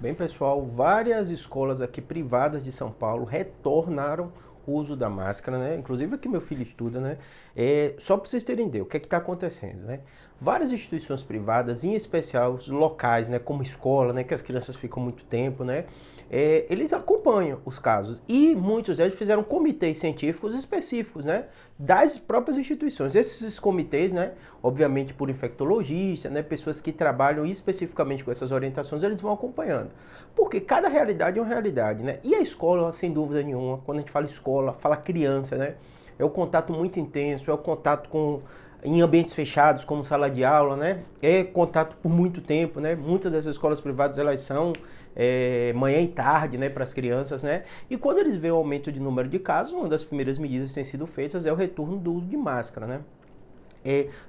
Bem, pessoal, várias escolas aqui privadas de São Paulo retornaram o uso da máscara, né? Inclusive aqui meu filho estuda, né? Só para vocês terem ideia o que é que está acontecendo, né? Várias instituições privadas, em especial os locais, né? Como escola, né? Que as crianças ficam muito tempo, né? Eles acompanham os casos e muitos deles fizeram comitês científicos específicos, né? Das próprias instituições. Esses comitês, né? Obviamente por infectologistas, né? Pessoas que trabalham especificamente com essas orientações, eles vão acompanhando. Porque cada realidade é uma realidade, né? E a escola, sem dúvida nenhuma, quando a gente fala escola, fala criança, né? É um contato muito intenso, é o contato com... em ambientes fechados, como sala de aula, né? É contato por muito tempo, né? Muitas dessas escolas privadas, elas são manhã e tarde, né? Para as crianças, né? E quando eles veem o aumento de número de casos, uma das primeiras medidas que têm sido feitas é o retorno do uso de máscara, né?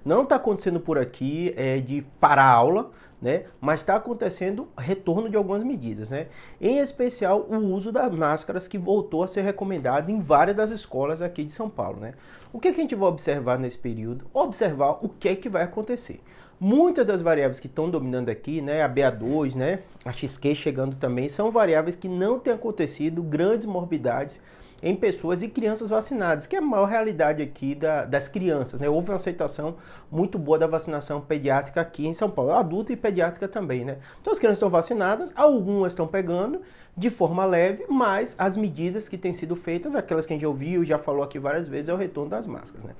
Não está acontecendo por aqui de parar a aula, né? Mas está acontecendo retorno de algumas medidas, né? Em especial o uso das máscaras, que voltou a ser recomendado em várias das escolas aqui de São Paulo, né? O que, que a gente vai observar nesse período? Observar o que é que vai acontecer. Muitas das variáveis que estão dominando aqui, né? A BA2, né? A XQ chegando também, são variáveis que não têm acontecido grandes morbidades em pessoas e crianças vacinadas, que é a maior realidade aqui das crianças, né? Houve uma aceitação muito boa da vacinação pediátrica aqui em São Paulo, adulta e pediátrica também, né? Então as crianças estão vacinadas, algumas estão pegando de forma leve, mas as medidas que têm sido feitas, aquelas que a gente ouviu, já falou aqui várias vezes, é o retorno das máscaras, né?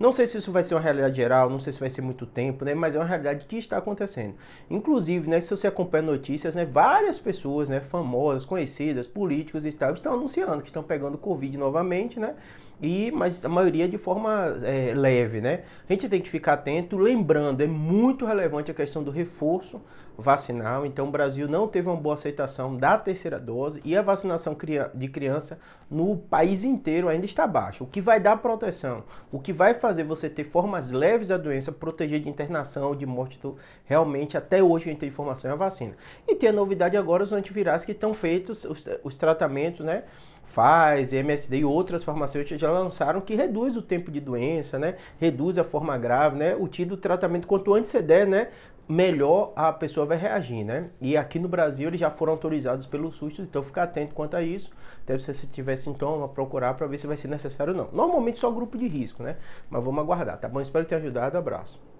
Não sei se isso vai ser uma realidade geral, não sei se vai ser muito tempo, né? Mas é uma realidade que está acontecendo. Inclusive, né, se você acompanha notícias, né, várias pessoas, né, famosas, conhecidas, políticos e tal, estão anunciando que estão pegando Covid novamente, né? Mas a maioria de forma leve, né? A gente tem que ficar atento, lembrando, é muito relevante a questão do reforço vacinal. Então, o Brasil não teve uma boa aceitação da terceira dose e a vacinação de criança no país inteiro ainda está baixa. O que vai dar proteção, o que vai fazer você ter formas leves da doença, proteger de internação, de morte, então, realmente até hoje a gente tem informação é a vacina. E tem a novidade agora, os antivirais que estão feitos, os tratamentos, né? Pfizer, MSD e outras farmacêuticas já lançaram, que reduz o tempo de doença, né? Reduz a forma grave, né? O tipo do tratamento, quanto antes você der, né? Melhor a pessoa vai reagir, né? E aqui no Brasil eles já foram autorizados pelo SUS, então ficar atento quanto a isso. Até se você tiver sintoma, procurar para ver se vai ser necessário ou não. Normalmente só grupo de risco, né? Mas vamos aguardar, tá bom? Espero ter ajudado, abraço.